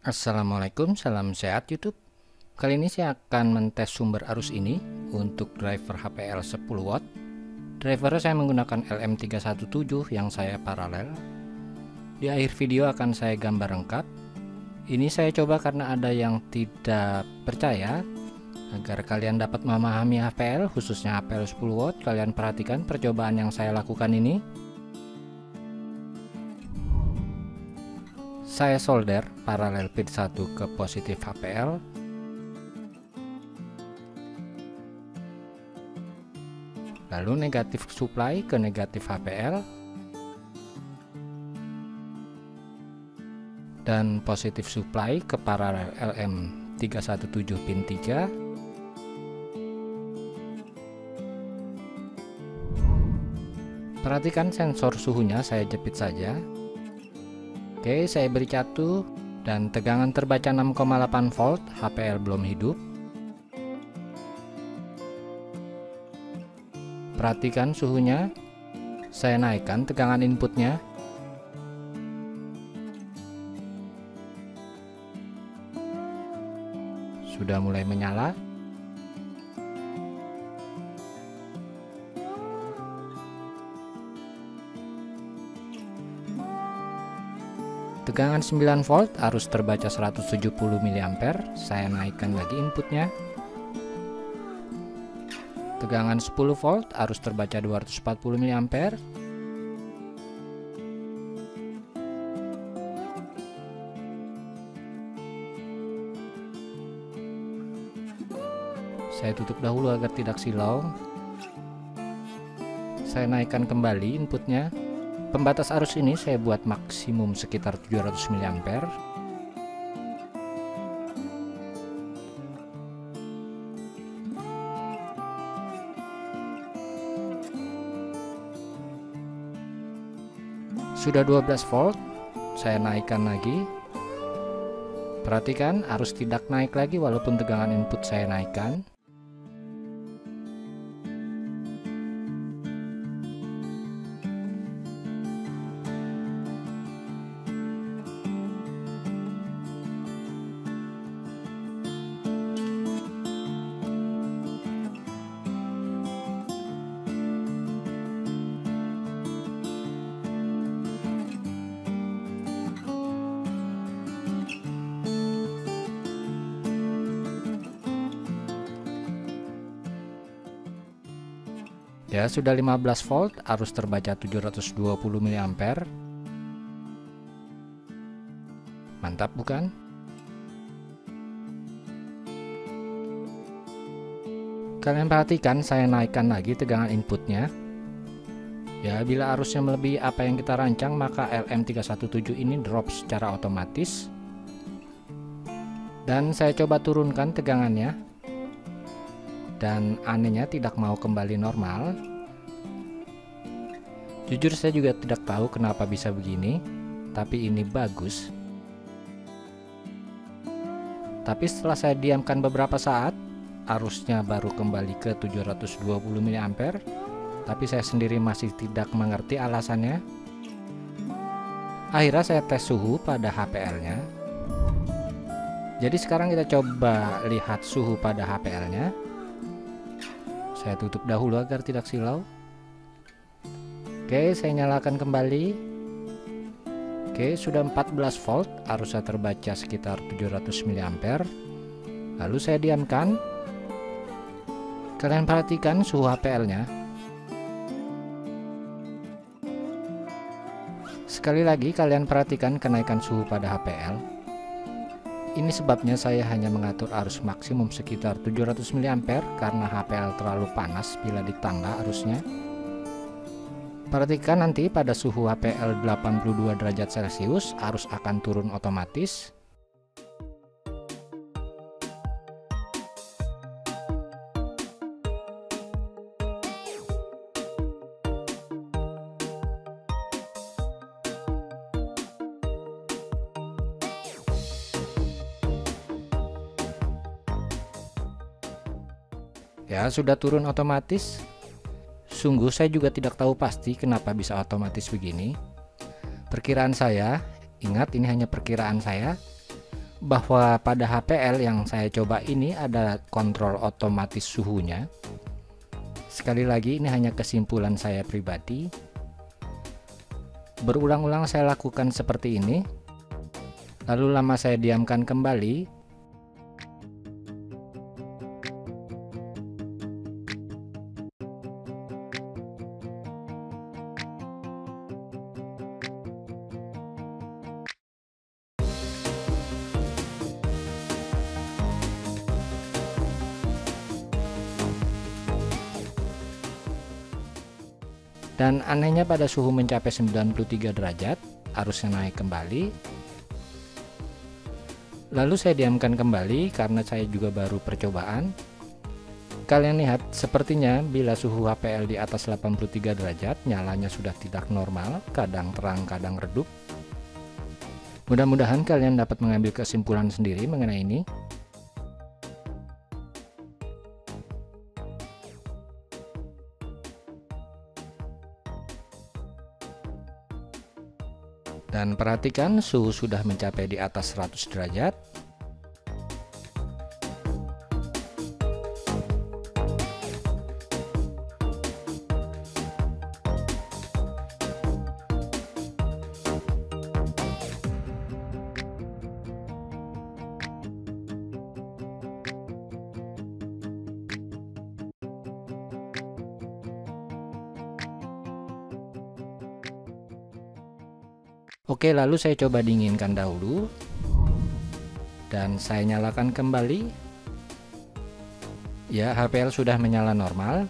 Assalamualaikum, salam sehat YouTube. Kali ini saya akan mentes sumber arus ini untuk driver HPL 10W. Drivernya saya menggunakan LM317 yang saya paralel. Di akhir video akan saya gambar lengkap. Ini saya coba karena ada yang tidak percaya, agar kalian dapat memahami HPL, khususnya HPL 10W. Kalian perhatikan percobaan yang saya lakukan ini. Saya solder paralel pin 1 ke positif HPL. Lalu negatif supply ke negatif HPL. Dan positif supply ke paralel LM317 pin 3. Perhatikan sensor suhunya, saya jepit saja. Oke, saya beri catu dan tegangan terbaca 6,8 volt, HPL belum hidup. Perhatikan suhunya, saya naikkan tegangan inputnya. Sudah mulai menyala. Tegangan 9 volt, arus terbaca 170 mA. Saya naikkan lagi inputnya. Tegangan 10 volt, arus terbaca 240 mA. Saya tutup dahulu agar tidak silau. Saya naikkan kembali inputnya. Pembatas arus ini saya buat maksimum sekitar 700 mA. Sudah 12 volt, saya naikkan lagi. Perhatikan, arus tidak naik lagi walaupun tegangan input saya naikkan. Ya, sudah 15 volt, arus terbaca 720 mA. Mantap bukan? Kalian perhatikan, saya naikkan lagi tegangan inputnya. Ya, bila arusnya melebihi apa yang kita rancang, maka LM317 ini drop secara otomatis. Dan saya coba turunkan tegangannya. Dan anehnya tidak mau kembali normal. Jujur saya juga tidak tahu kenapa bisa begini, tapi ini bagus. Tapi setelah saya diamkan beberapa saat, arusnya baru kembali ke 720 mA, tapi saya sendiri masih tidak mengerti alasannya. Akhirnya saya tes suhu pada HPL-nya. Jadi sekarang kita coba lihat suhu pada HPL-nya. Saya tutup dahulu agar tidak silau. Oke, saya nyalakan kembali. Oke, sudah 14 volt, arusnya terbaca sekitar 700 mA. Lalu saya diamkan. Kalian perhatikan suhu HPL-nya. Sekali lagi kalian perhatikan kenaikan suhu pada HPL. Ini sebabnya saya hanya mengatur arus maksimum sekitar 700 mA karena HPL terlalu panas bila ditambah arusnya. Perhatikan nanti pada suhu HPL 82 derajat Celcius, arus akan turun otomatis. Ya, sudah turun otomatis. Sungguh saya juga tidak tahu pasti kenapa bisa otomatis begini. Perkiraan saya, ingat ini hanya perkiraan saya, bahwa pada HPL yang saya coba ini ada kontrol otomatis suhunya. Sekali lagi, ini hanya kesimpulan saya pribadi. Berulang-ulang saya lakukan seperti ini, lalu lama saya diamkan kembali. Dan anehnya pada suhu mencapai 93 derajat, arusnya naik kembali. Lalu saya diamkan kembali karena saya juga baru percobaan. Kalian lihat, sepertinya bila suhu HPL di atas 83 derajat, nyalanya sudah tidak normal, kadang terang, kadang redup. Mudah-mudahan kalian dapat mengambil kesimpulan sendiri mengenai ini. Dan perhatikan, suhu sudah mencapai di atas 100 derajat. Oke, lalu saya coba dinginkan dahulu dan saya nyalakan kembali. Ya, HPL sudah menyala normal.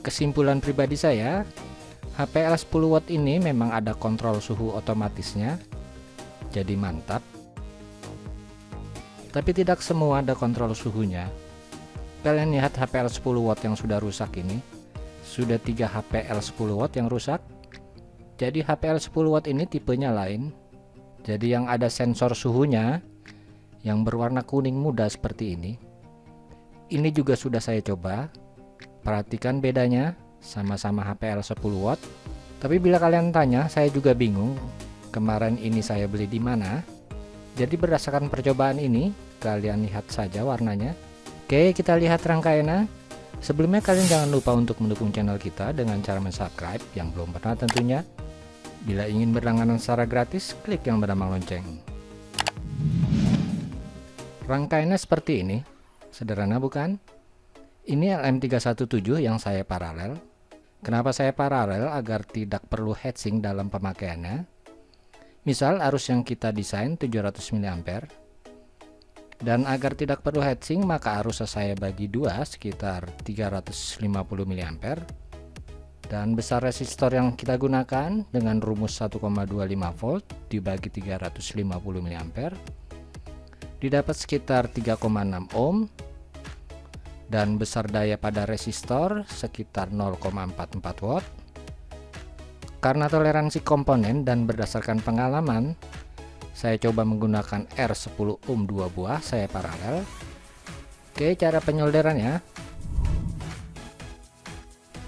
Kesimpulan pribadi saya, HPL 10 watt ini memang ada kontrol suhu otomatisnya, jadi mantap. Tapi tidak semua ada kontrol suhunya. Kalian lihat HPL 10 watt yang sudah rusak ini. Sudah 3 HPL 10 watt yang rusak. Jadi HPL 10 watt ini tipenya lain. Jadi yang ada sensor suhunya yang berwarna kuning muda seperti ini. Ini juga sudah saya coba. Perhatikan bedanya, sama-sama HPL 10 watt. Tapi bila kalian tanya, saya juga bingung. Kemarin ini saya beli di mana? Jadi berdasarkan percobaan ini, kalian lihat saja warnanya. Oke, kita lihat rangkaiannya. Sebelumnya kalian jangan lupa untuk mendukung channel kita dengan cara mensubscribe yang belum pernah tentunya. Bila ingin berlangganan secara gratis, klik yang bernama lonceng. Rangkaiannya seperti ini, sederhana bukan? Ini LM317 yang saya paralel. Kenapa saya paralel? Agar tidak perlu heatsink dalam pemakaiannya. Misal arus yang kita desain 700 mA. Dan agar tidak perlu heatsink, maka arusnya saya bagi dua sekitar 350 mA. Dan besar resistor yang kita gunakan dengan rumus 1,25 volt dibagi 350 mA. Didapat sekitar 3,6 ohm. Dan besar daya pada resistor sekitar 0,44 watt. Karena toleransi komponen dan berdasarkan pengalaman, saya coba menggunakan R10 ohm 2 buah, saya paralel. Oke, cara penyolderannya.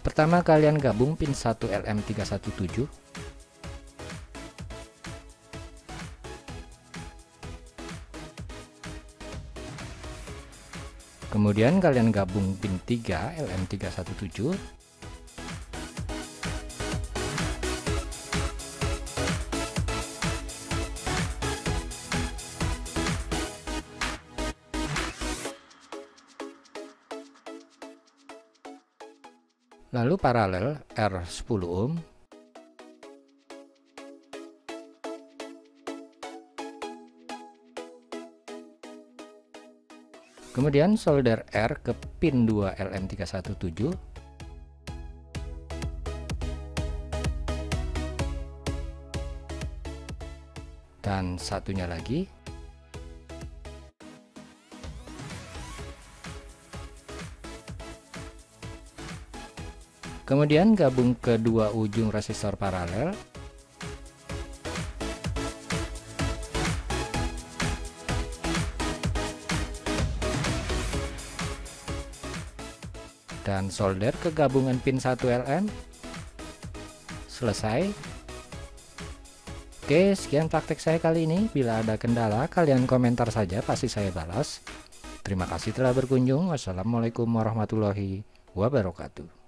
Pertama, kalian gabung pin 1 LM317. Kemudian kalian gabung pin 3 LM317. Lalu paralel R10 ohm. Kemudian solder R ke pin 2 LM317. Dan satunya lagi. Kemudian gabung kedua ujung resistor paralel. Dan solder ke gabungan pin 1 LM. Selesai. Oke, sekian praktek saya kali ini. Bila ada kendala, kalian komentar saja, pasti saya balas. Terima kasih telah berkunjung. Wassalamualaikum warahmatullahi wabarakatuh.